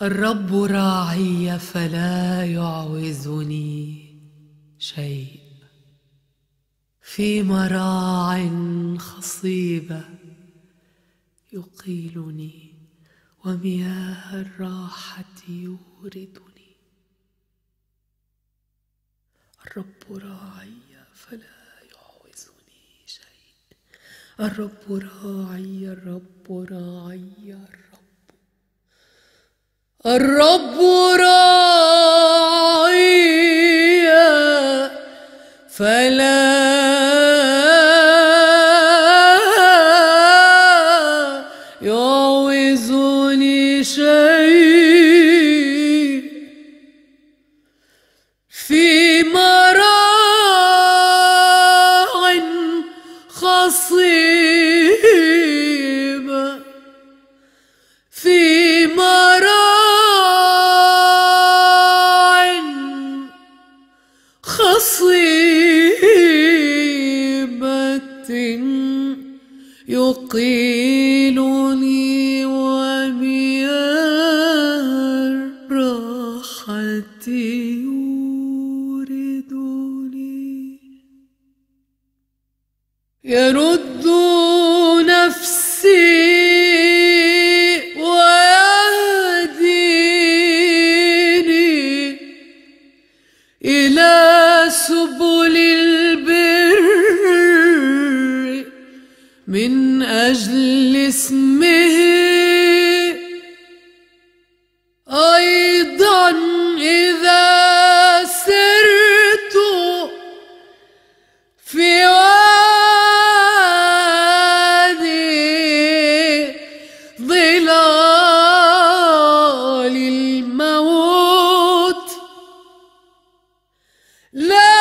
الرب راعي فلا يعوزني شيء، في مراع خصيبة يقيلني، ومياه الراحة يوردني. الرب راعي فلا يعوزني شيء، الرب راعي، الرب راعي، الرب راعي فلا يعوزني شيء، في مراع خصيبة، في مراع خصيبة يقيلني، ومياه الراحة يوردني. يرد نفسي ويهديني إلى سبل البر، من أجل اسمه أيضا إذا سرت في وادي ظلال الموت، لا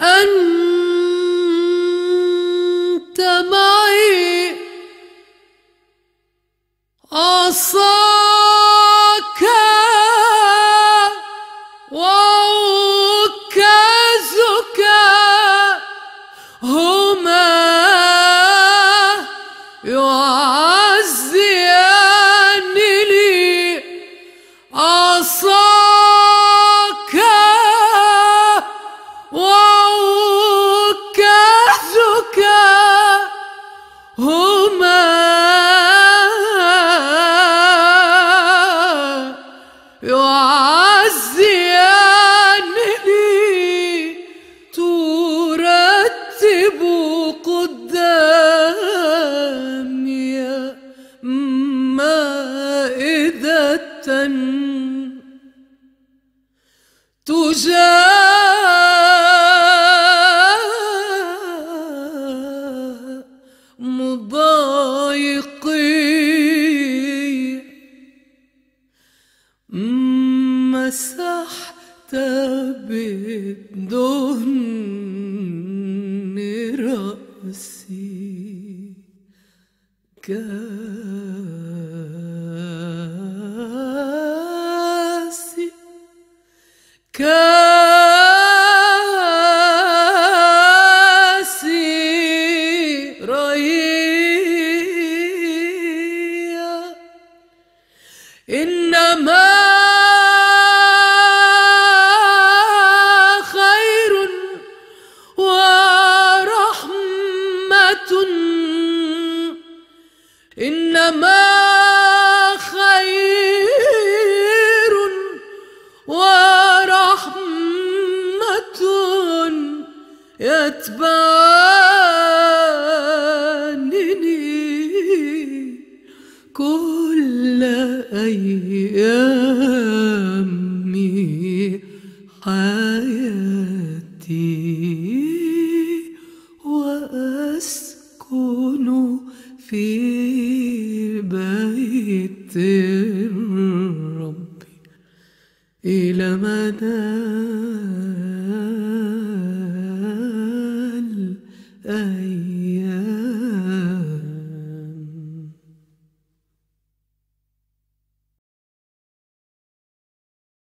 أنت معي، عصاك وعكازك هما يعزيان لي، عصاك هما يعزيان لي، ترتب قدامي مائدة، مسحت بدهن رأسي كاسي كاسي ريا، إنما خير ورحمة يتبعني كل أيامي حياتي، وأسكن في